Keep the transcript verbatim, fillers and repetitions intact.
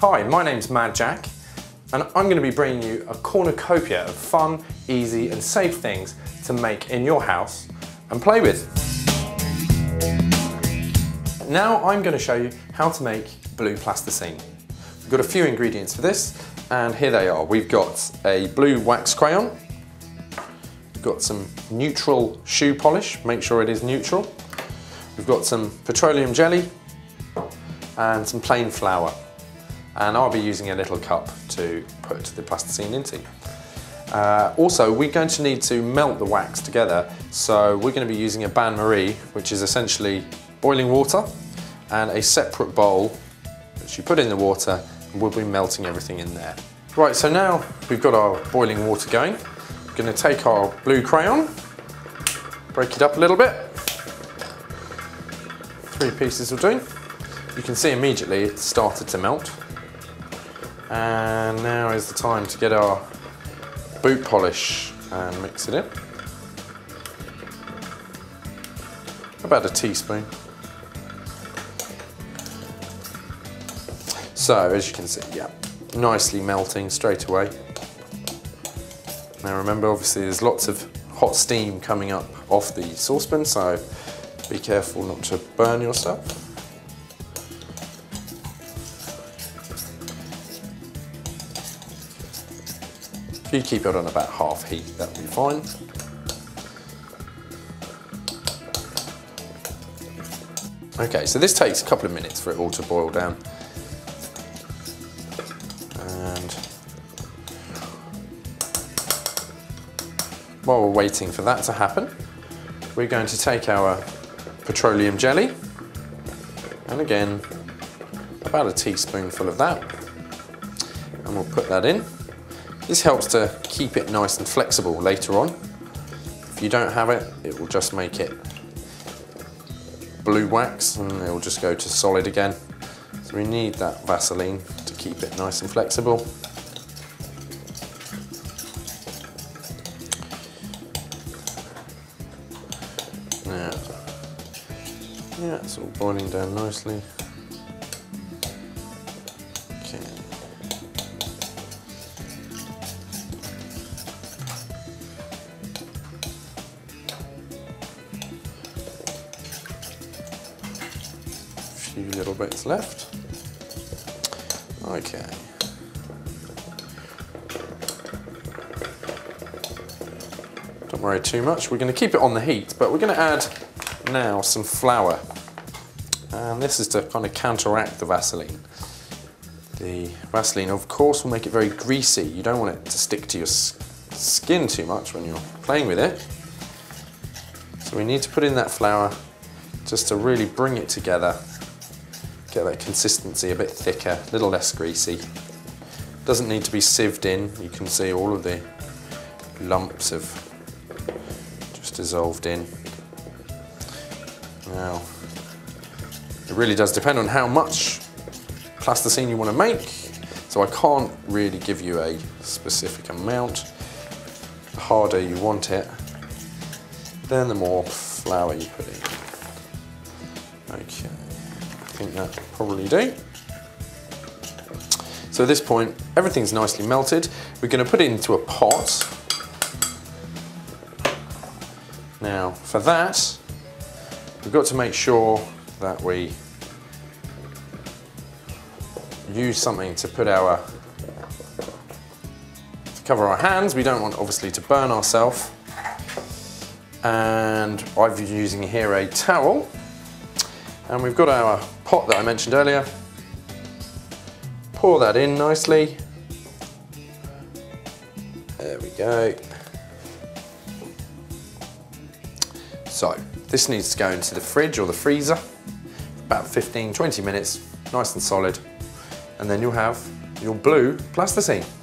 Hi, my name's Mad Jack, and I'm going to be bringing you a cornucopia of fun, easy and safe things to make in your house and play with. Now I'm going to show you how to make blue plasticine. We've got a few ingredients for this, and here they are. We've got a blue wax crayon, we've got some neutral shoe polish, make sure it is neutral, we've got some petroleum jelly and some plain flour, and I'll be using a little cup to put the plasticine into. Uh, also, we're going to need to melt the wax together, so we're going to be using a bain-marie, which is essentially boiling water, and a separate bowl which you put in the water, and we'll be melting everything in there. Right, so now we've got our boiling water going. We're going to take our blue crayon, break it up a little bit. Three pieces will do. You can see immediately it started to melt. And now is the time to get our boot polish and mix it in. About a teaspoon. So as you can see, yeah, nicely melting straight away. Now remember, obviously there's lots of hot steam coming up off the saucepan, so be careful not to burn yourself. If you keep it on about half heat, that'll be fine. Okay, so this takes a couple of minutes for it all to boil down. And while we're waiting for that to happen, we're going to take our petroleum jelly, and again, about a teaspoonful of that, and we'll put that in. This helps to keep it nice and flexible later on. If you don't have it, it will just make it blue wax and it will just go to solid again. So we need that Vaseline to keep it nice and flexible. Now, yeah, it's all boiling down nicely. Okay. Few little bits left. Okay. Don't worry too much. We're going to keep it on the heat, but we're going to add now some flour. And this is to kind of counteract the Vaseline. The Vaseline, of course, will make it very greasy. You don't want it to stick to your skin too much when you're playing with it. So we need to put in that flour just to really bring it together. Get that consistency a bit thicker, a little less greasy. Doesn't need to be sieved in. You can see all of the lumps have just dissolved in. Now, it really does depend on how much plasticine you want to make, so I can't really give you a specific amount. The harder you want it, then the more flour you put in. Okay. I think that probably do. So at this point, everything's nicely melted. We're going to put it into a pot. Now, for that, we've got to make sure that we use something to put our to cover our hands. We don't want, obviously, to burn ourselves. And I've been using here a towel. And we've got our pot that I mentioned earlier. Pour that in nicely. There we go. So, this needs to go into the fridge or the freezer, about fifteen, twenty minutes, nice and solid. And then you'll have your blue plasticine.